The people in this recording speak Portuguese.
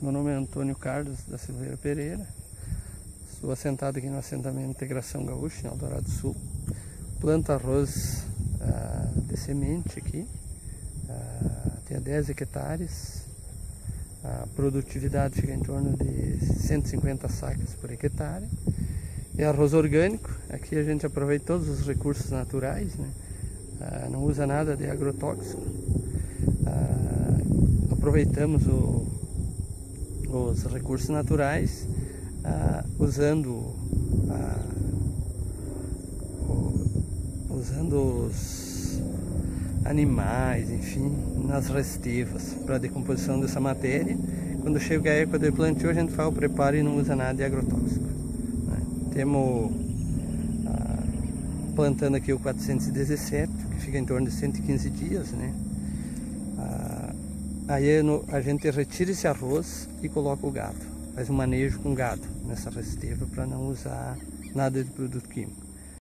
Meu nome é Antônio Carlos da Silveira Pereira. Estou assentado aqui no assentamento Integração Gaúcha, em Eldorado do Sul. Planta arroz de semente aqui, tem 10 hectares. A produtividade fica em torno de 150 sacas por hectare. É arroz orgânico, aqui a gente aproveita todos os recursos naturais, né? Não usa nada de agrotóxico. Aproveitamos os recursos naturais usando os animais, enfim, nas restivas para a decomposição dessa matéria. Quando chega a época do plantio, a gente faz o preparo e não usa nada de agrotóxico. Temos plantando aqui o 417, que fica em torno de 115 dias, né? A gente retira esse arroz e coloca o gado, faz um manejo com gado nessa restiva para não usar nada de produto químico.